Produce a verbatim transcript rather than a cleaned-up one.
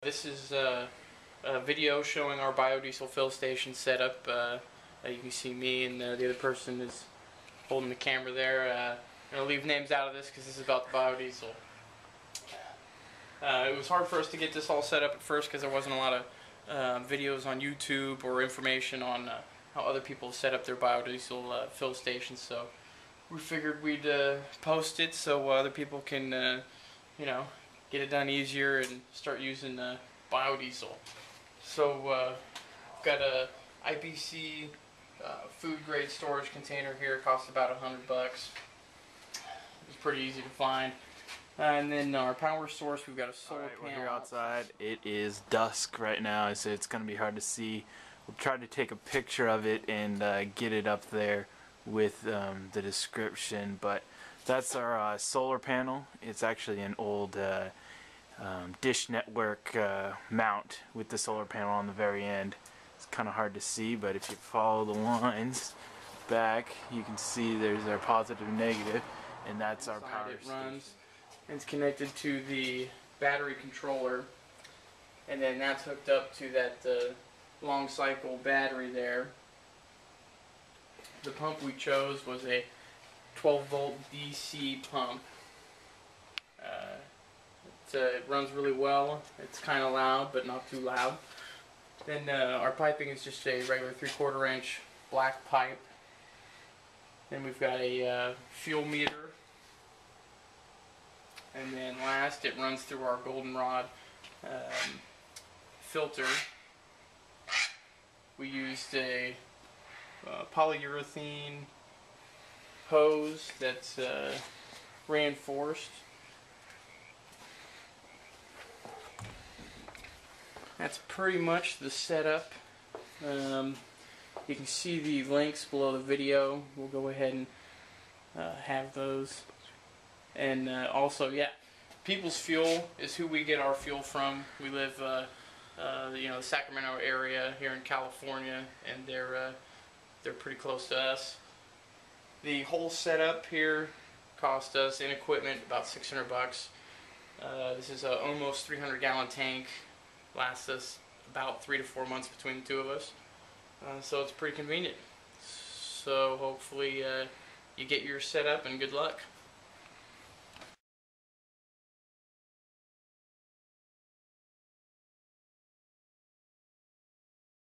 This is a, a video showing our biodiesel fill station setup. Uh, you can see me and uh, the other person is holding the camera there. Uh, I'm going to leave names out of this because this is about the biodiesel. Uh, it was hard for us to get this all set up at first because there wasn't a lot of uh, videos on YouTube or information on uh, how other people set up their biodiesel uh, fill stations. So we figured we'd uh, post it so other people can, uh, you know, get it done easier and start using uh, biodiesel. So uh, I've got a I B C uh, food grade storage container here. It costs about a hundred bucks. It's pretty easy to find. Uh, and then our power source, we've got a solar right, panel. We're here outside. It is dusk right now, so it's going to be hard to see. We'll try to take a picture of it and uh, get it up there with um, the description, but that's our uh, solar panel. It's actually an old uh, um, Dish Network uh, mount with the solar panel on the very end. It's kind of hard to see, but if you follow the lines back, you can see there's our positive and negative, and that's our power station. It runs, and it's connected to the battery controller, and then that's hooked up to that uh, long cycle battery there. The pump we chose was a twelve volt D C pump. Uh, it, uh, it runs really well. It's kind of loud, but not too loud. Then uh, our piping is just a regular three quarter inch black pipe. Then we've got a uh, fuel meter. And then last, it runs through our Goldenrod um, filter. We used a uh, polyurethane hose that's uh, reinforced. That's pretty much the setup. Um, you can see the links below the video. We'll go ahead and uh, have those. And uh, also, yeah, People's Fuel is who we get our fuel from. We live, uh, uh, you know, the Sacramento area here in California, and they're uh, they're pretty close to us. The whole setup here cost us in equipment about six hundred bucks. Uh, this is a almost three hundred gallon tank. Lasts us about three to four months between the two of us. Uh, so it's pretty convenient. So hopefully uh, you get your setup, and good luck.